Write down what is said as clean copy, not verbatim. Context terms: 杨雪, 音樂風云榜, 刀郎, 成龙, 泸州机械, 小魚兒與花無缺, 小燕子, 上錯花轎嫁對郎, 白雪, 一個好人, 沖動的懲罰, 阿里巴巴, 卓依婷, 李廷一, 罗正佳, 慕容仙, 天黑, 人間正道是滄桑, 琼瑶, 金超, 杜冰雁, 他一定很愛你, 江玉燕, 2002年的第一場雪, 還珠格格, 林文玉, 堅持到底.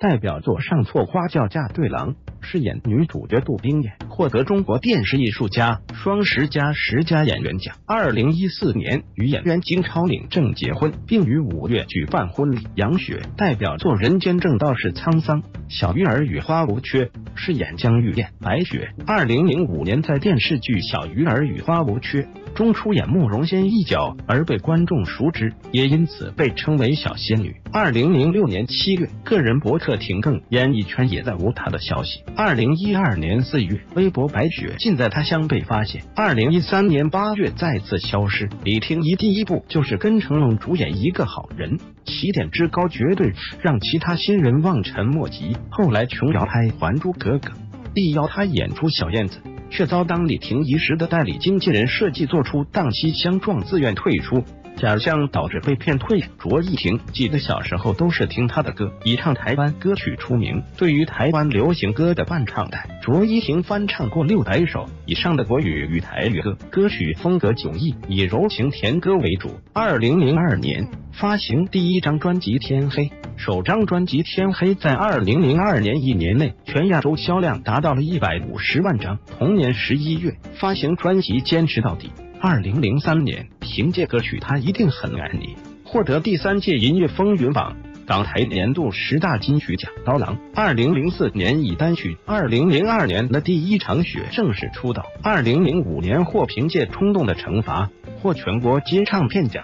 代表作上错花轿嫁对郎，饰演女主角杜冰雁，获得中国电视艺术家双十佳演员奖。2014年与演员金超领证结婚，并于5月举办婚礼。杨雪代表作《人间正道是沧桑》，小鱼儿与花无缺，饰演江玉燕。白雪2005年在电视剧《小鱼儿与花无缺》中出演慕容仙一角而被观众熟知，也因此被称为小仙女。2006年7月，个人博客停更，演艺圈也在无她的消息。2012年4月，微博白雪尽在他乡被发现。2013年8月再次消失。李廷一第一部就是跟成龙主演《一个好人》，起点之高绝对让其他新人望尘莫及。后来琼瑶拍《还珠格格》，力邀他演出小燕子，却遭当李廷一时的代理经纪人设计做出档期相撞，自愿退出。假象导致被骗退。卓依婷记得小时候都是听她的歌，以唱台湾歌曲出名。对于台湾流行歌的伴唱带，卓依婷翻唱过600首以上的国语与台语歌，歌曲风格迥异，以柔情甜歌为主。2002年发行第一张专辑《天黑》，首张专辑《天黑》在2002年1年内全亚洲销量达到了150万张。同年11月发行专辑《坚持到底》。2003年凭借歌曲《他一定很爱你》获得第3届音乐风云榜港台年度10大金曲奖刀郎。2004年以单曲《2002年的第一场雪》正式出道。2005年或凭借《冲动的惩罚》获全国金唱片奖。